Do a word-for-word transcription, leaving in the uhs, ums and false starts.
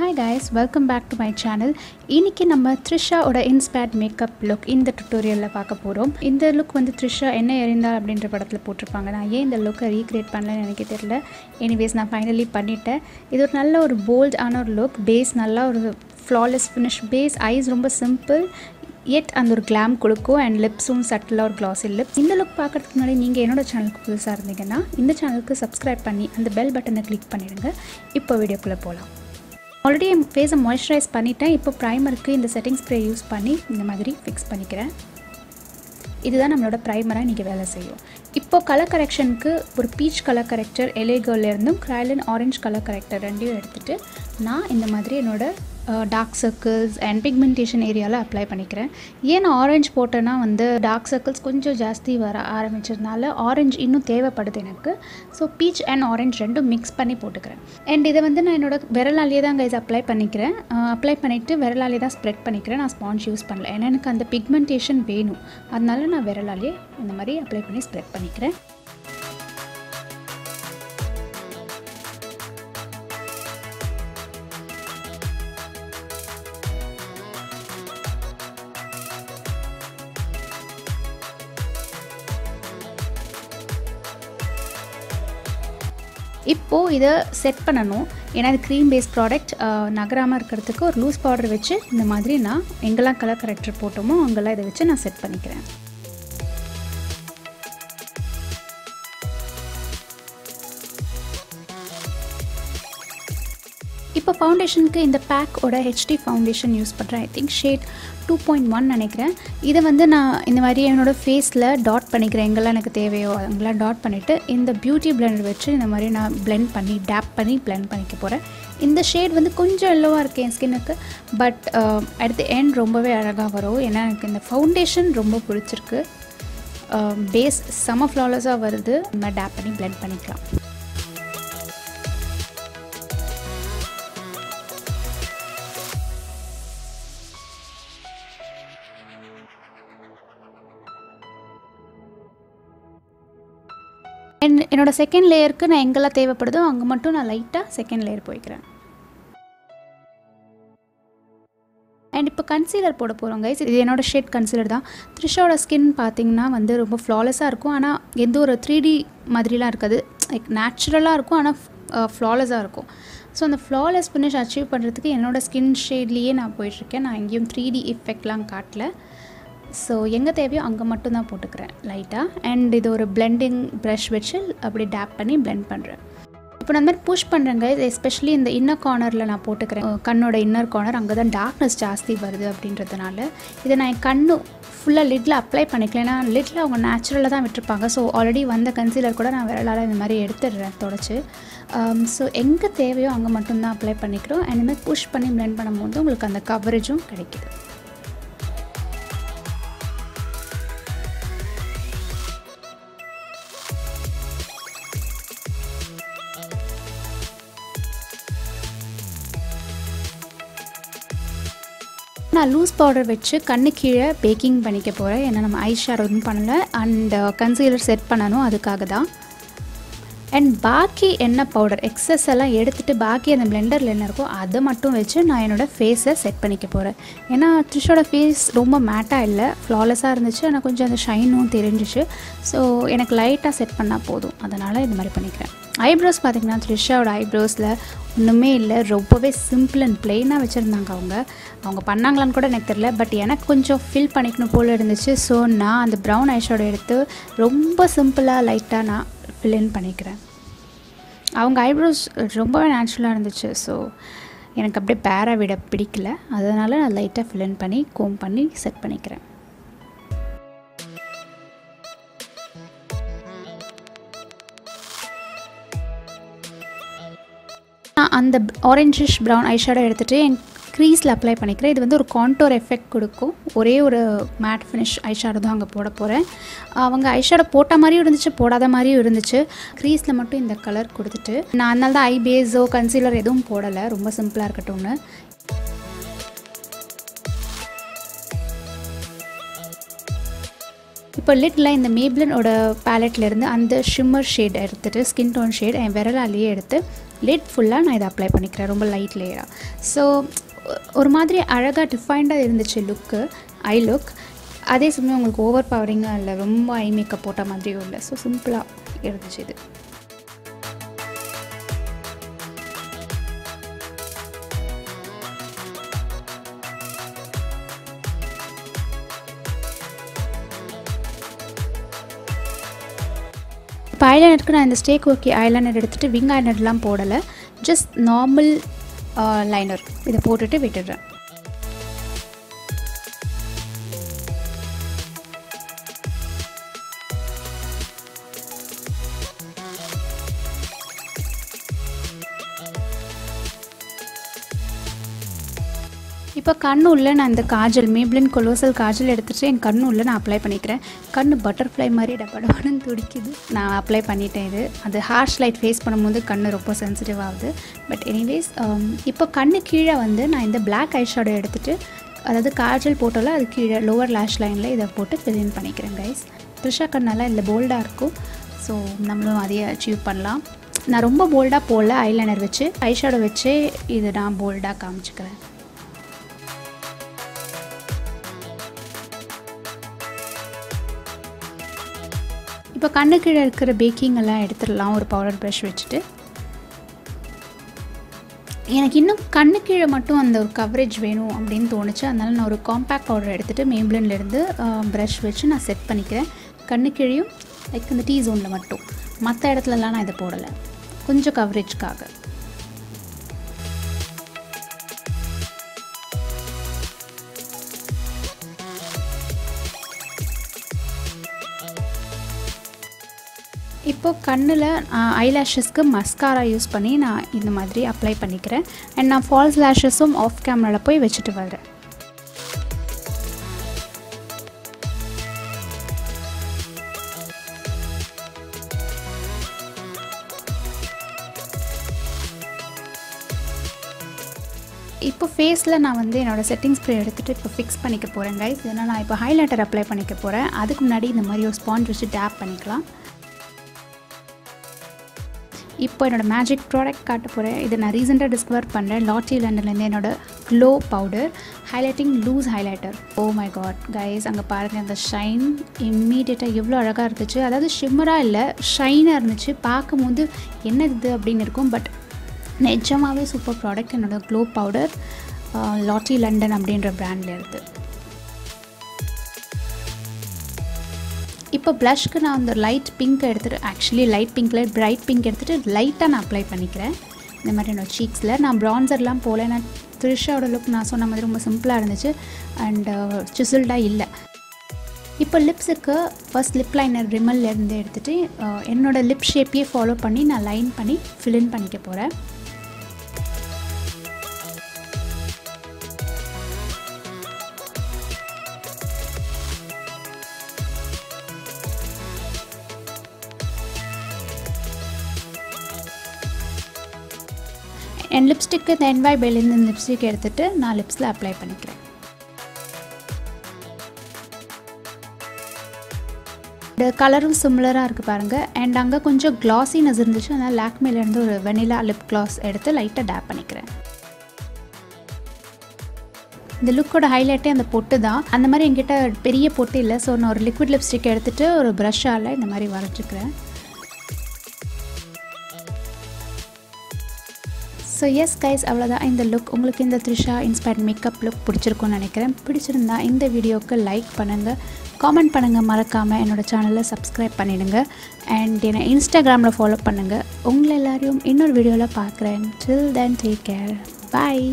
Hi guys, welcome back to my channel. இன்னைக்கு நம்ம Trisha ஓட inspired makeup look இந்த tutorialல பார்க்க போறோம். இந்த look வந்து Trisha என்ன எரிந்தாள் அப்படிங்கற படத்துல போட்டுருப்பாங்க. நான் ஏன் இந்த look-ஐ recreate பண்ணலன்னு எனக்கு தெரியல. Anyways நான் finally பண்ணிட்டேன். இது ஒரு நல்ல ஒரு bold ஆன ஒரு look, base நல்ல ஒரு flawless finish base, eyes ரொம்ப simple. Yet and ஒரு glam கொடுக்கும் and lips um subtle or glossy lips. இந்த look பார்க்கிறதுக்கு முன்னாடி நீங்க என்னோட சேனலுக்கு புதுசா இருந்தீங்கன்னா இந்த சேனலுக்கு subscribe பண்ணி அந்த bell button-ஐ click பண்ணிடுங்க. இப்போ வீடியோக்குள்ள போலாம். Already I'm face a moisturize பண்ணிட்டேன். இப்போ பிரைமருக்கு இந்த setting spray யூஸ் பண்ணி இந்த மாதிரி fix பண்ணிக்கிறேன். இதுதான் நம்மளோட பிரைமரா நீங்க வேலை செய்யும். இப்போ கலர் கரெக்ஷனுக்கு ஒரு peach colour corrector L A Girl ல இருந்தும் crayon orange கலர் கரெக்டர் ரெண்டையும் எடுத்துட்டு நான் இந்த மாதிரி என்னோட Uh, dark circles and pigmentation area la apply panikiren yena orange potana vand dark circles konja jaasti vara aarambichirnala orange innum theva padudhu enakku so peach and orange rendu mix panni potukiren and idha vand na enoda viralaliye dhaan guys apply panikiren uh, apply pannittu viralaliye dhaan spread panikiren na sponge use pannala ena enakku and pigmentation venum adnala na viralaliye indha mari apply panni spread panikiren. இப்போ இத set பண்ணனும் ஏனா இது cream based product நகராம இருக்குிறதுக்கு ஒரு loose powder வெச்சு இந்த மாதிரி நான் எங்கலாம் கலர் கரெக்டர் போட்டோமோ அங்கலாம் இத வெச்சு நான் செட் பண்ணிக்கிறேன். இப்போ ஃபவுண்டேஷனுக்கு இந்த பேக் ஓட H D ஃபவுண்டேஷன் யூஸ் பண்றேன். I think shade two point one நினைக்கிறேன். இத வந்து நான் இந்த மாதிரி என்னோட ஃபேஸ்ல டாட் பண்ணிக்கிறேன். எங்கலாம் எனக்கு தேவையோ அங்கலாம் டாட் பண்ணிட்டு இந்த பியூட்டி பிளெண்டர் வச்சு இந்த மாதிரி நான் blend பண்ணி டேப் பண்ணி blend பண்ணிக்க போறேன். இந்த ஷேட் வந்து கொஞ்சம் எல்லோவா இருக்கு என் ஸ்கினுக்கு பட் at the end ரொம்பவே அழகா வரும். ஏனா எனக்கு இந்த ஃபவுண்டேஷன் ரொம்ப பிடிச்சிருக்கு. பேஸ் சம ஃப்ளாலஸா வருது. நம்ம டேப் பண்ணி blend பண்ணிக்கலாம். And என்னோட செகண்ட் லேயருக்கு நான் எங்கல தேவைப்படுதோ அங்க மட்டும் நான் லைட்டா செகண்ட் லேயர் போய்க்கிறேன். And இப்போ கன்சீலர் போட போறோம் गाइस. இது என்னோட ஷேட் கன்சீலர் தான். த்ரிஷாவோட ஸ்கின் பாத்தீங்கன்னா வந்து ரொம்ப flawless-ஆ இருக்கும். ஆனா எந்த ஒரு three D மாதிரிலாம் இருக்காது. லைக் நேச்சுரலா இருக்கும் ஆனா flawless-ஆ இருக்கும். சோ அந்த flawless finish அச்சீவ் பண்றதுக்கு என்னோட ஸ்கின் ஷேட்லயே நான் போயிட்டு இருக்கேன். நான் எங்கேயும் three D எஃபெக்ட்லாம் காட்டல. ஸோ எங்கே தேவையோ அங்கே மட்டும் தான் போட்டுக்கிறேன் லைட்டாக. அண்ட் இது ஒரு பிளெண்டிங் ப்ரஷ் வச்சு அப்படி டேப் பண்ணி பிளெண்ட் பண்ணுறேன். இப்போ நான் மாதிரி புஷ் பண்ணுறேங்க. இது எஸ்பெஷலி இந்த இன்னர் கார்னரில் நான் போட்டுக்கிறேன். கண்ணோட இன்னர் கார்னர் அங்கே தான் டார்க்னஸ் ஜாஸ்தி வருது அப்படின்றதுனால இதை நான் என் கண்ணு ஃபுல்லாக லிட்டில் அப்ளை பண்ணிக்கலேன்னா லிட்டில் அவங்க நேச்சுரலாக தான் விட்டுருப்பாங்க. ஸோ ஆல்ரெடி வந்த கன்சீலர் கூட நான் விரலால் இந்த மாதிரி எடுத்துடுறேன் தொடச்சி. ஸோ எங்கே தேவையோ அங்கே மட்டும்தான் அப்ளை பண்ணிக்கிறோம். அண்ட் இந்த மாதிரி புஷ் பண்ணி பிளெண்ட் பண்ணும்போது உங்களுக்கு அந்த கவரேஜும் கிடைக்கிது. நான் லூஸ் பவுடர் வச்சு கண்ணு கீழே பேக்கிங் பண்ணிக்க போகிறேன். ஏன்னா நம்ம ஐ ஷேடோ ஒன்றும் பண்ணலை அண்ட் கன்சீலர் செட் பண்ணணும் அதுக்காக தான். அண்ட் பாக்கி என்ன பவுடர் எக்ஸஸ் எல்லாம் எடுத்துகிட்டு பாக்கி அந்த பிளெண்டரில் என்ன இருக்கோ அதை மட்டும் வச்சு நான் என்னோடய ஃபேஸை செட் பண்ணிக்க போகிறேன். ஏன்னா த்ரிஷோட ஃபேஸ் ரொம்ப மேட்டாக இல்லை, ஃப்ளாலஸாக இருந்துச்சு. ஆனால் கொஞ்சம் அந்த ஷைனும் தெரிஞ்சிச்சு. ஸோ எனக்கு லைட்டாக செட் பண்ணால் போதும், அதனால் இந்த மாதிரி பண்ணிக்கிறேன். ஐப்ரோஸ் பார்த்திங்கன்னா த்ரிஷாவோட ஐப்ரோஸில் ஒன்றுமே இல்லை, ரொம்பவே சிம்பிள் அண்ட் பிளெயினாக வச்சுருந்தாங்க. அவங்க அவங்க பண்ணாங்களான்னு கூட எனக்கு தெரியல, பட் எனக்கு கொஞ்சம் ஃபில் பண்ணிக்கணும் போல் இருந்துச்சு. ஸோ நான் அந்த ப்ரௌன் ஐஷோட எடுத்து ரொம்ப சிம்பிளாக லைட்டாக நான் ஃபில் இன் பண்ணிக்கிறேன். அவங்க ஐப்ரோஸ் ரொம்பவே நேச்சுரலாக இருந்துச்சு. ஸோ எனக்கு அப்படியே பேரா விட பிடிக்கல, அதனால் நான் லைட்டாக ஃபில் இன் பண்ணி கோம் பண்ணி செட் பண்ணிக்கிறேன். அந்த ஆரஞ்சிஷ் ப்ரௌன் ஐஷேடோ எடுத்துகிட்டு என் க்ரீஸில் அப்ளை பண்ணிக்கிறேன். இது வந்து ஒரு கான்டோர் எஃபெக்ட் கொடுக்கும். ஒரே ஒரு மேட் ஃபினிஷ் ஐஷேடோ தான் அங்கே போட போகிறேன். அவங்க ஐஷேடோ போட்ட மாதிரியும் இருந்துச்சு, போடாத மாதிரியும் இருந்துச்சு. க்ரீஸில் மட்டும் இந்த கலர் கொடுத்துட்டு நான் அதனால தான் ஐ பேஸோ கன்சீலர் எதுவும் போடலை, ரொம்ப சிம்பிளாக இருக்கட்டும்னு. இப்போ லிட்டில் இந்த மேப்லனோட பேலட்லேருந்து அந்த ஷிம்மர் ஷேட் எடுத்துகிட்டு ஸ்கின் டோன் ஷேட் என் விரலாலேயே எடுத்து லிட் ஃபுல்லாக நான் இதை அப்ளை பண்ணிக்கிறேன், ரொம்ப லைட் லேயராக. ஸோ ஒரு மாதிரி அழகாக டிஃபைண்டாக இருந்துச்சு லுக்கு, ஐ லுக். அதே சமயம் உங்களுக்கு ஓவர் பவரிங்காக இல்லை, ரொம்ப ஐ மேக்கப் போட்ட மாதிரியும் இல்லை. ஸோ சிம்பிளாக இருந்துச்சு இது. இப்போ ஐலைனருக்கு நான் இந்த ஸ்டேக் ஓகே ஐலைனர் எடுத்துகிட்டு விங் ஐலைனர்லாம் போடலை, ஜஸ்ட் நார்மல் லைனர் இதை போட்டுட்டு விட்டுடுறேன். இப்போ கண்ணு உள்ள நான் இந்த காஜல் மேப்ளின் கொலோசல் காஜல் எடுத்துகிட்டு என் கண்ணு உள்ள நான் அப்ளை பண்ணிக்கிறேன். கண் பட்டர்ஃப்ளை மாதிரி டப்படப்படன்னு துடிக்குது. நான் அப்ளை பண்ணிட்டேன். இது அது ஹார்ஷ் லைட் ஃபேஸ் பண்ணும்போது கண் ரொம்ப சென்சிட்டிவ் ஆகுது. பட் எனிவேஸ் இப்போ கண்ணு கீழே வந்து நான் இந்த பிளாக் ஐ ஷேடோ எடுத்துகிட்டு, அதாவது காஜல் போட்டோல அது கீழே லோவர் லேஷ் லைனில் இதை போட்டு ஃபில் இன் பண்ணிக்கிறேன் கைஸ். த்ரிஷா கண்ணெல்லாம் இதில் போல்டாக இருக்கும், ஸோ நம்மளும் அதையே அச்சீவ் பண்ணலாம். நான் ரொம்ப போல்டாக போடல, ஐலைனர் வச்சு ஐ ஷேடோ வச்சு இதை நான் போல்டாக காமிச்சிக்கிறேன். இப்போ கண்ணு கீழே இருக்கிற பேக்கிங்கெல்லாம் எடுத்துடலாம் ஒரு பவுடர் ப்ரஷ் வச்சுட்டு. எனக்கு இன்னும் கண்ணு கீழே மட்டும் அந்த ஒரு கவரேஜ் வேணும் அப்படின்னு தோணுச்சு. அதனால் நான் ஒரு காம்பேக்ட் பவுடர் எடுத்துகிட்டு மேப்ளின்லேருந்து ப்ரஷ் வச்சு நான் செட் பண்ணிக்கிறேன். கண்ணு கீழேயும் லைக் இந்த டீ ஜோனில் மட்டும், மற்ற இடத்துலலாம் நான் இதை போடலை, கொஞ்சம் கவரேஜ்க்காக. இப்போது கண்ணில் ஐலேஷஸ்க்கு மஸ்காரா யூஸ் பண்ணி நான் இந்த மாதிரி அப்ளை பண்ணிக்கிறேன். அண்ட் நான் ஃபால்ஸ் லேஷஸும் ஆஃப் கேமராவில் போய் வச்சுட்டு வரேன். இப்போ ஃபேஸில் நான் வந்து என்னோடய செட்டிங் ஸ்ப்ரே எடுத்துகிட்டு இப்போ ஃபிக்ஸ் பண்ணிக்க போகிறேன் கைஸ். இதனால் நான் இப்போ ஹைலைட்டர் அப்ளை பண்ணிக்க போகிறேன். அதுக்கு முன்னாடி இந்த மாதிரி ஒரு ஸ்பாஞ்ச் வச்சு டேப் பண்ணிக்கலாம். இப்போ என்னோடய மேஜிக் ப்ராடக்ட் காட்ட போகிறேன். இதை நான் ரீசெண்டாக டிஸ்கவர் பண்ணுறேன். லாட்டி லண்டன்லேருந்து என்னோடய glow powder highlighting loose highlighter. Oh my God guys, அங்கே பாருங்கள் அந்த ஷைன் இம்மீடியட்டாக எவ்வளோ அழகாக இருந்துச்சு. அதாவது ஷிம்மராக இல்லை, ஷைனாக இருந்துச்சு. பார்க்கும்போது என்ன இது அப்படின்னு இருக்கும். பட் நிஜமாகவே சூப்பர் ப்ராடக்ட் என்னோடய க்ளோ பவுடர், லாட்டி லண்டன் அப்படின்ற ப்ராண்டில் இருக்குது. இப்போ ப்ளஷ்க்கு நான் அந்த லைட் பிங்க்கை எடுத்துகிட்டு, ஆக்சுவலி லைட் பிங்க்கில் பிரைட் பிங்க் எடுத்துகிட்டு லைட்டாக நான் அப்ளை பண்ணிக்கிறேன் இந்த மாதிரி என்னோடய சீக்ஸில். நான் ப்ரான்சர்லாம் போகல, நான் த்ரிஷாவோட லுக் நான் சொன்ன மாதிரி ரொம்ப சிம்பிளாக இருந்துச்சு அண்டு சிசில்டாக இல்லை. இப்போ லிப்ஸுக்கு ஃபர்ஸ்ட் லிப் லைனர் ரிமல்லேருந்து எடுத்துகிட்டு என்னோடய லிப் ஷேப்பையே ஃபாலோ பண்ணி நான் லைன் பண்ணி ஃபில்இன் பண்ணிக்க போகிறேன். என் லிப்ஸ்டிக்கு இந்த என்வாய் பெயிலேருந்து இந்த லிப்ஸ்டிக் எடுத்துகிட்டு நான் லிப்ஸில் அப்ளை பண்ணிக்கிறேன். இந்த கலரும் சிமிலராக இருக்குது பாருங்கள். அண்ட் அங்கே கொஞ்சம் க்ளாஸினஸ் இருந்துச்சு, அதனால் லாக்மேலேருந்து ஒரு வெனிலா லிப் கிளாஸ் எடுத்து லைட்டாக டேப் பண்ணிக்கிறேன். இந்த லுக்கோட ஹைலைட்டே அந்த பொட்டு தான். அந்த மாதிரி என்கிட்ட பெரிய பொட்டு இல்லை, ஸோ நான் ஒரு லிக்விட் லிப்ஸ்டிக் எடுத்துகிட்டு ஒரு ப்ரஷ்ஷால் இந்த மாதிரி வரைஞ்சிக்கிறேன். ஸோ எஸ் கைஸ், அவ்வளோதான் இந்த லுக். உங்களுக்கு இந்த த்ரிஷா இன்ஸ்பயர்ட் மேக்கப் லுக் பிடிச்சிருக்கும்னு நினைக்கிறேன். பிடிச்சிருந்தா இந்த வீடியோவுக்கு லைக் பண்ணுங்கள், காமெண்ட் பண்ணுங்கள், மறக்காமல் என்னோடய சேனலில் சப்ஸ்கிரைப் பண்ணிவிடுங்க. அண்ட் என்னை இன்ஸ்டாகிராமில் ஃபாலோ பண்ணுங்கள். உங்களை எல்லோரையும் இன்னொரு வீடியோவில் பார்க்குறேன். டில் தென், டேக் கேர், பாய்.